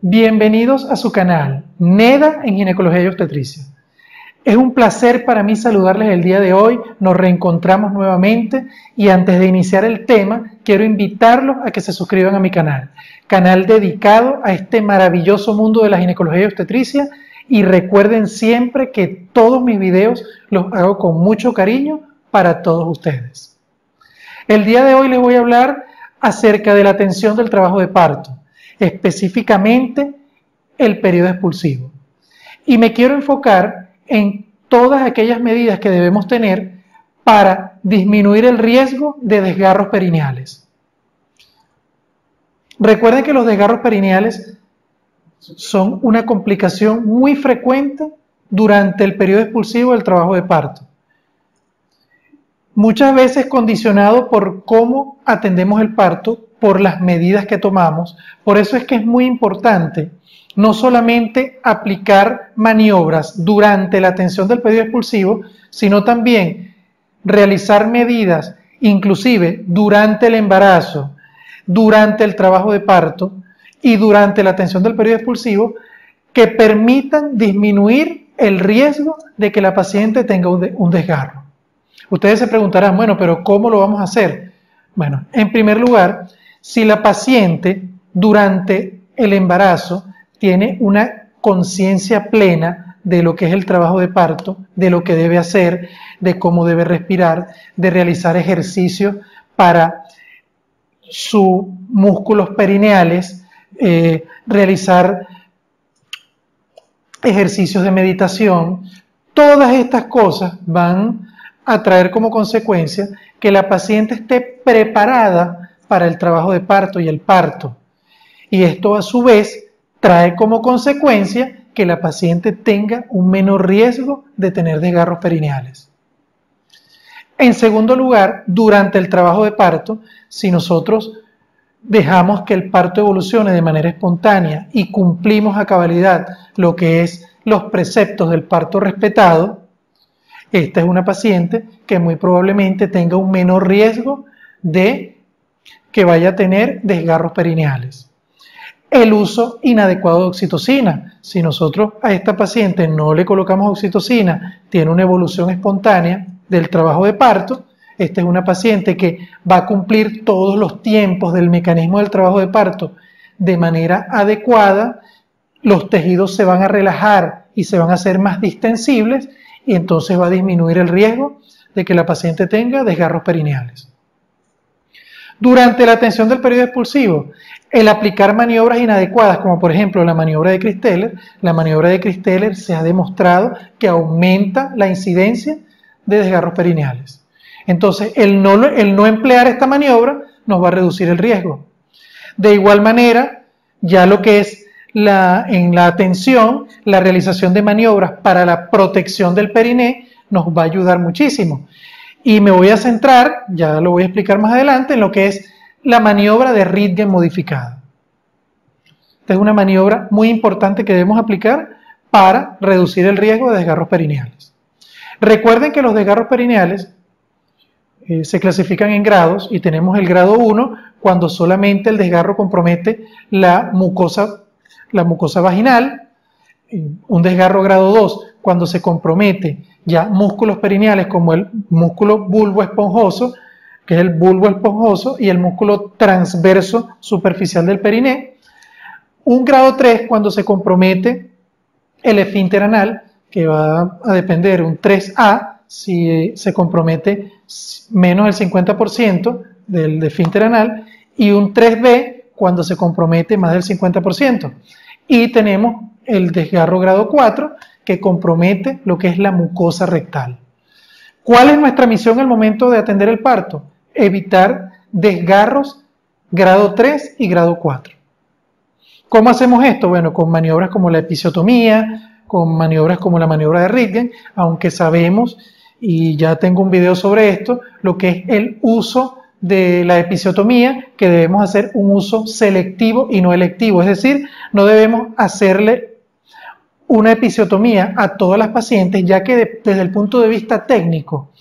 Bienvenidos a su canal NEDA en Ginecología y Obstetricia. Es un placer para mí saludarles el día de hoy, nos reencontramos nuevamente y antes de iniciar el tema quiero invitarlos a que se suscriban a mi canal dedicado a este maravilloso mundo de la ginecología y obstetricia y recuerden siempre que todos mis videos los hago con mucho cariño para todos ustedes. El día de hoy les voy a hablar acerca de la atención del trabajo de parto. Específicamente el periodo expulsivo. Y me quiero enfocar en todas aquellas medidas que debemos tener para disminuir el riesgo de desgarros perineales. Recuerden que los desgarros perineales son una complicación muy frecuente durante el periodo expulsivo del trabajo de parto. Muchas veces condicionado por cómo atendemos el parto, por las medidas que tomamos. Por eso es que es muy importante no solamente aplicar maniobras durante la atención del periodo expulsivo, sino también realizar medidas, inclusive durante el embarazo, durante el trabajo de parto y durante la atención del periodo expulsivo, que permitan disminuir el riesgo de que la paciente tenga un desgarro. Ustedes se preguntarán, bueno, pero ¿cómo lo vamos a hacer? Bueno, en primer lugar, si la paciente durante el embarazo tiene una conciencia plena de lo que es el trabajo de parto, de lo que debe hacer, de cómo debe respirar, de realizar ejercicios para sus músculos perineales, realizar ejercicios de meditación, todas estas cosas van a traer como consecuencia que la paciente esté preparada para el trabajo de parto y el parto. Y esto a su vez trae como consecuencia que la paciente tenga un menor riesgo de tener desgarros perineales. En segundo lugar, durante el trabajo de parto, si nosotros dejamos que el parto evolucione de manera espontánea y cumplimos a cabalidad lo que es los preceptos del parto respetado, esta es una paciente que muy probablemente tenga un menor riesgo de que vaya a tener desgarros perineales. El uso inadecuado de oxitocina. Si nosotros a esta paciente no le colocamos oxitocina, tiene una evolución espontánea del trabajo de parto, esta es una paciente que va a cumplir todos los tiempos del mecanismo del trabajo de parto de manera adecuada, los tejidos se van a relajar y se van a hacer más distensibles y entonces va a disminuir el riesgo de que la paciente tenga desgarros perineales. Durante la atención del periodo expulsivo, el aplicar maniobras inadecuadas, como por ejemplo la maniobra de Kristeller, se ha demostrado que aumenta la incidencia de desgarros perineales. Entonces, el no emplear esta maniobra nos va a reducir el riesgo. De igual manera, ya lo que es en la atención, la realización de maniobras para la protección del periné nos va a ayudar muchísimo. Y me voy a centrar, ya lo voy a explicar más adelante, en lo que es la maniobra de Ritgen modificada. Esta es una maniobra muy importante que debemos aplicar para reducir el riesgo de desgarros perineales. Recuerden que los desgarros perineales se clasifican en grados y tenemos el grado 1 cuando solamente el desgarro compromete la mucosa vaginal, un desgarro grado 2 cuando se compromete ya músculos perineales como el músculo bulbo esponjoso, que es el bulbo esponjoso, y el músculo transverso superficial del periné. Un grado 3 cuando se compromete el esfínter anal, que va a depender un 3A si se compromete menos del 50% del esfínter anal, y un 3B cuando se compromete más del 50%. Y tenemos el desgarro grado 4, que compromete lo que es la mucosa rectal. ¿Cuál es nuestra misión al momento de atender el parto? Evitar desgarros grado 3 y grado 4. ¿Cómo hacemos esto? Bueno, con maniobras como la episiotomía, con maniobras como la maniobra de Ritgen, aunque sabemos, y ya tengo un video sobre esto, lo que es el uso de la episiotomía, que debemos hacer un uso selectivo y no electivo, es decir, no debemos hacerle una episiotomía a todas las pacientes, ya que desde el punto de vista técnico,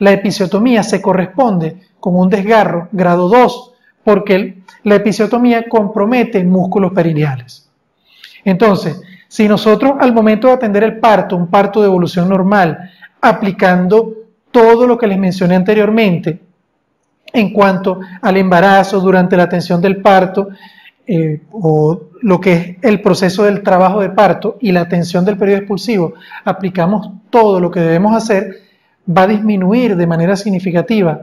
la episiotomía se corresponde con un desgarro grado 2, porque la episiotomía compromete músculos perineales. Entonces, si nosotros al momento de atender el parto, un parto de evolución normal, aplicando todo lo que les mencioné anteriormente, en cuanto al embarazo, durante la atención del parto, o lo que es el proceso del trabajo de parto y la atención del periodo expulsivo, aplicamos todo lo que debemos hacer, va a disminuir de manera significativa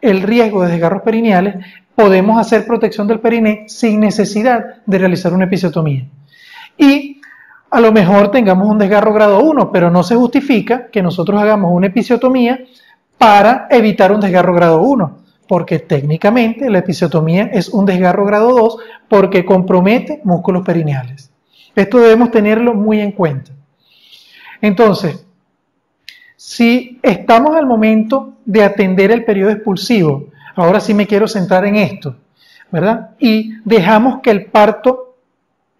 el riesgo de desgarros perineales. Podemos hacer protección del periné sin necesidad de realizar una episiotomía. Y a lo mejor tengamos un desgarro grado 1, pero no se justifica que nosotros hagamos una episiotomía para evitar un desgarro grado 1, porque técnicamente la episiotomía es un desgarro grado 2 porque compromete músculos perineales. Esto debemos tenerlo muy en cuenta. Entonces, si estamos al momento de atender el periodo expulsivo, ahora sí me quiero centrar en esto, ¿verdad? Y dejamos que el parto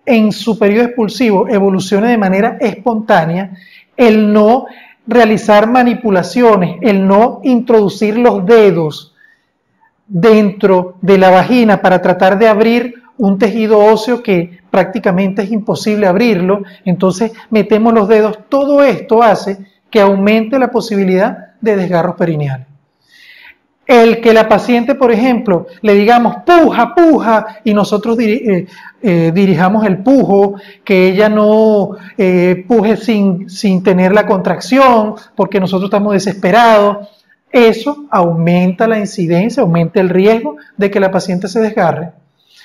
en su periodo expulsivo evolucione de manera espontánea, el no realizar manipulaciones, el no introducir los dedos dentro de la vagina para tratar de abrir un tejido óseo que prácticamente es imposible abrirlo, entonces metemos los dedos, todo esto hace que aumente la posibilidad de desgarros perineales. El que la paciente, por ejemplo, le digamos puja, puja, y nosotros dirijamos el pujo, que ella no puje sin tener la contracción, porque nosotros estamos desesperados, eso aumenta la incidencia, aumenta el riesgo de que la paciente se desgarre.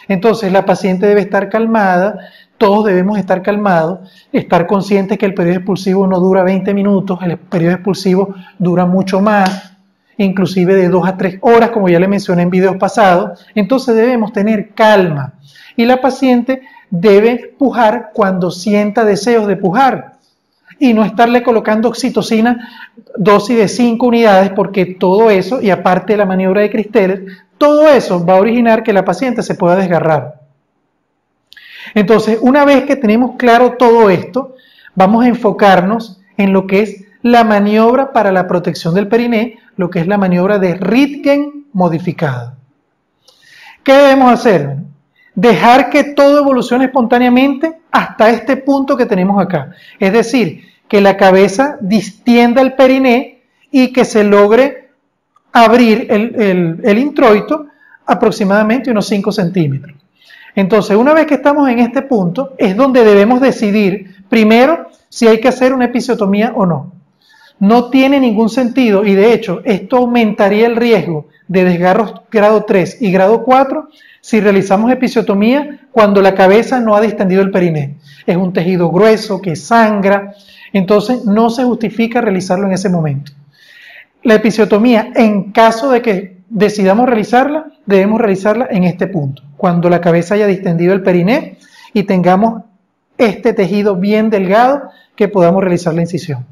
Entonces la paciente debe estar calmada, todos debemos estar calmados, estar conscientes que el periodo expulsivo no dura 20 minutos, el periodo expulsivo dura mucho más, inclusive de 2 a 3 horas, como ya le mencioné en videos pasados. Entonces debemos tener calma y la paciente debe pujar cuando sienta deseos de pujar y no estarle colocando oxitocina, dosis de 5 unidades, porque todo eso, y aparte de la maniobra de Kristeller, todo eso va a originar que la paciente se pueda desgarrar. Entonces, una vez que tenemos claro todo esto, vamos a enfocarnos en lo que es la maniobra para la protección del periné, lo que es la maniobra de Ritgen modificada. ¿Qué debemos hacer? Dejar que todo evolucione espontáneamente hasta este punto que tenemos acá. Es decir, que la cabeza distienda el periné y que se logre abrir el introito aproximadamente unos 5 centímetros. Entonces, una vez que estamos en este punto, es donde debemos decidir primero si hay que hacer una episiotomía o no. No tiene ningún sentido y de hecho esto aumentaría el riesgo de desgarros grado 3 y grado 4 si realizamos episiotomía cuando la cabeza no ha distendido el periné. Es un tejido grueso que sangra, entonces no se justifica realizarlo en ese momento. La episiotomía, en caso de que decidamos realizarla, debemos realizarla en este punto, cuando la cabeza haya distendido el periné y tengamos este tejido bien delgado que podamos realizar la incisión.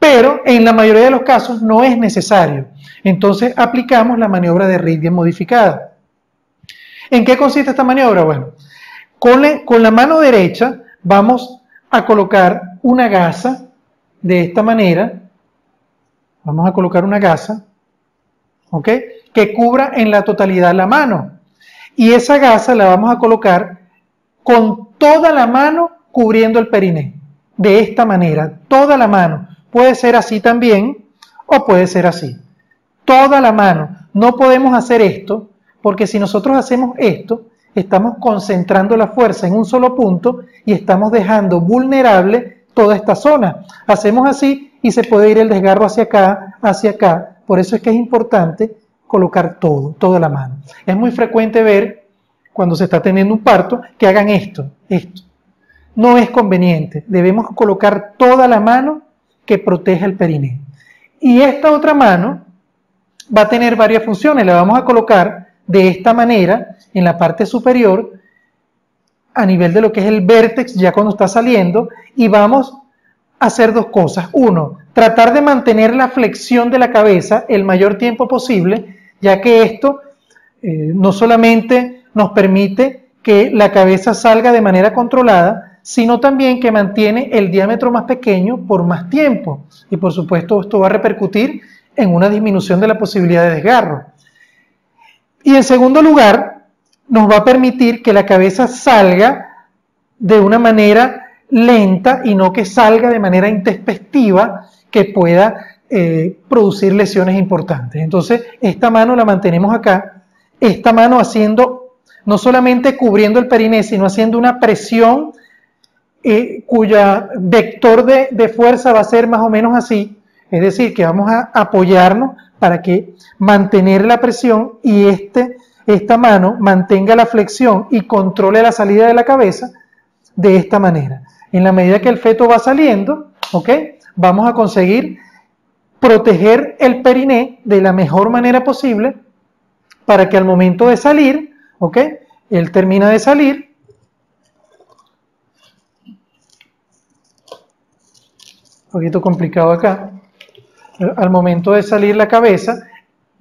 Pero en la mayoría de los casos no es necesario. Entonces aplicamos la maniobra de Ritgen modificada. ¿En qué consiste esta maniobra? Bueno, con la mano derecha vamos a colocar una gasa de esta manera. Vamos a colocar una gasa, ¿ok?, que cubra en la totalidad la mano. Y esa gasa la vamos a colocar con toda la mano cubriendo el periné. De esta manera, toda la mano. Puede ser así también o puede ser así. Toda la mano. No podemos hacer esto porque si nosotros hacemos esto, estamos concentrando la fuerza en un solo punto y estamos dejando vulnerable toda esta zona. Hacemos así y se puede ir el desgarro hacia acá, hacia acá. Por eso es que es importante colocar todo, toda la mano. Es muy frecuente ver cuando se está teniendo un parto que hagan esto, esto. No es conveniente. Debemos colocar toda la mano que protege el periné. Y esta otra mano va a tener varias funciones. La vamos a colocar de esta manera en la parte superior a nivel de lo que es el vértex ya cuando está saliendo y vamos a hacer dos cosas. Uno, tratar de mantener la flexión de la cabeza el mayor tiempo posible, ya que esto no solamente nos permite que la cabeza salga de manera controlada, sino también que mantiene el diámetro más pequeño por más tiempo. Y por supuesto esto va a repercutir en una disminución de la posibilidad de desgarro. Y en segundo lugar, nos va a permitir que la cabeza salga de una manera lenta y no que salga de manera intempestiva que pueda producir lesiones importantes. Entonces, esta mano la mantenemos acá, esta mano haciendo, no solamente cubriendo el periné, sino haciendo una presión cuya vector de fuerza va a ser más o menos así, es decir, que vamos a apoyarnos para que mantener la presión y esta mano mantenga la flexión y controle la salida de la cabeza de esta manera. En la medida que el feto va saliendo, ¿ok?, vamos a conseguir proteger el periné de la mejor manera posible para que al momento de salir, ¿ok?, él termina de salir, un poquito complicado acá, al momento de salir la cabeza,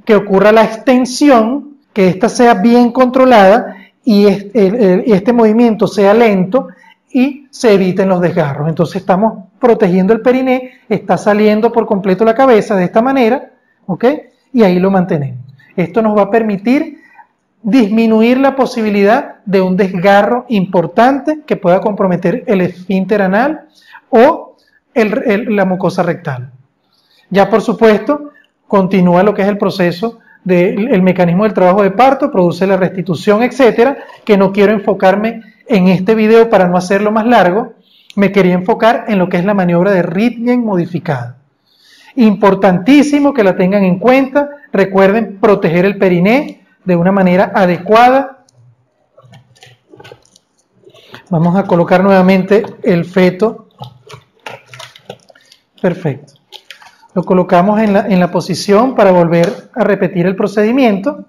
que ocurra la extensión, que ésta sea bien controlada y este movimiento sea lento y se eviten los desgarros. Entonces estamos protegiendo el periné, está saliendo por completo la cabeza de esta manera, ¿ok? Y ahí lo mantenemos. Esto nos va a permitir disminuir la posibilidad de un desgarro importante que pueda comprometer el esfínter anal o la mucosa rectal. Ya por supuesto, continúa lo que es el proceso del mecanismo del trabajo de parto, produce la restitución, etcétera, que no quiero enfocarme en este video para no hacerlo más largo. Me quería enfocar en lo que es la maniobra de Ritgen modificada. Importantísimo que la tengan en cuenta. Recuerden proteger el periné de una manera adecuada. Vamos a colocar nuevamente el feto. Perfecto. Lo colocamos en la posición para volver a repetir el procedimiento.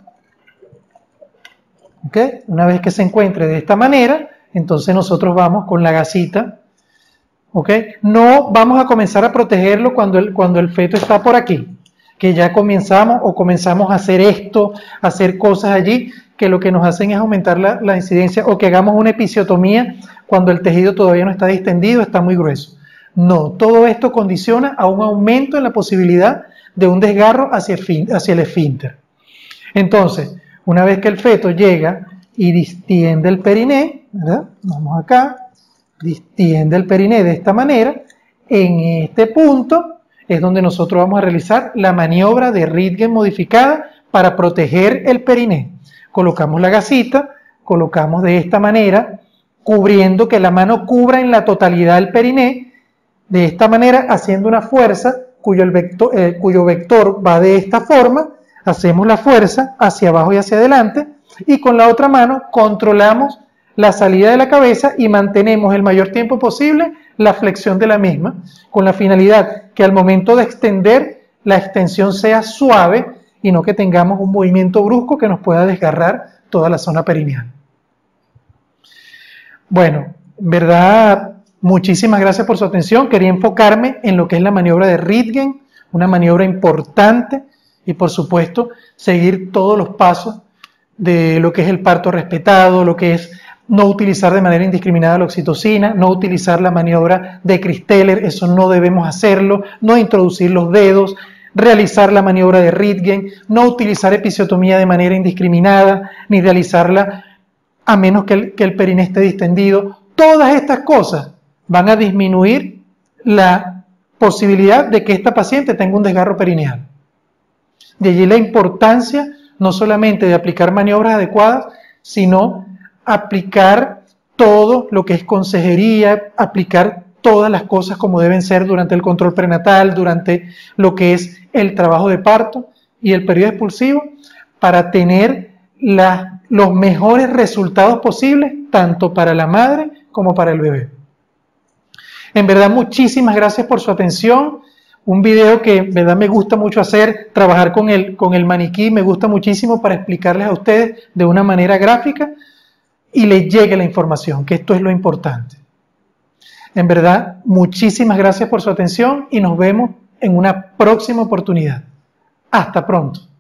¿Ok? Una vez que se encuentre de esta manera, entonces nosotros vamos con la gasita. ¿Ok? No vamos a comenzar a protegerlo cuando el feto está por aquí, que ya comenzamos a hacer esto, a hacer cosas allí, que lo que nos hacen es aumentar la incidencia, o que hagamos una episiotomía cuando el tejido todavía no está distendido, está muy grueso. No, todo esto condiciona a un aumento en la posibilidad de un desgarro hacia el esfínter. Entonces, una vez que el feto llega y distiende el periné, ¿verdad? Vamos acá, distiende el periné de esta manera, en este punto es donde nosotros vamos a realizar la maniobra de Ritgen modificada para proteger el periné. Colocamos la gasita, colocamos de esta manera, cubriendo que la mano cubra en la totalidad el periné. De esta manera, haciendo una fuerza cuyo vector va de esta forma, hacemos la fuerza hacia abajo y hacia adelante, y con la otra mano controlamos la salida de la cabeza y mantenemos el mayor tiempo posible la flexión de la misma, con la finalidad que al momento de extender, la extensión sea suave y no que tengamos un movimiento brusco que nos pueda desgarrar toda la zona perineal. Bueno, ¿verdad? Muchísimas gracias por su atención. Quería enfocarme en lo que es la maniobra de Ritgen, una maniobra importante, y por supuesto seguir todos los pasos de lo que es el parto respetado, lo que es no utilizar de manera indiscriminada la oxitocina, no utilizar la maniobra de Kristeller, eso no debemos hacerlo, no introducir los dedos, realizar la maniobra de Ritgen, no utilizar episiotomía de manera indiscriminada, ni realizarla a menos que el periné esté distendido. Todas estas cosas van a disminuir la posibilidad de que esta paciente tenga un desgarro perineal. De allí la importancia no solamente de aplicar maniobras adecuadas, sino aplicar todo lo que es consejería, aplicar todas las cosas como deben ser durante el control prenatal, durante lo que es el trabajo de parto y el periodo expulsivo, para tener los mejores resultados posibles, tanto para la madre como para el bebé. En verdad, muchísimas gracias por su atención. Un video que en verdad me gusta mucho hacer, trabajar con el maniquí, me gusta muchísimo para explicarles a ustedes de una manera gráfica y les llegue la información, que esto es lo importante. En verdad, muchísimas gracias por su atención y nos vemos en una próxima oportunidad. Hasta pronto.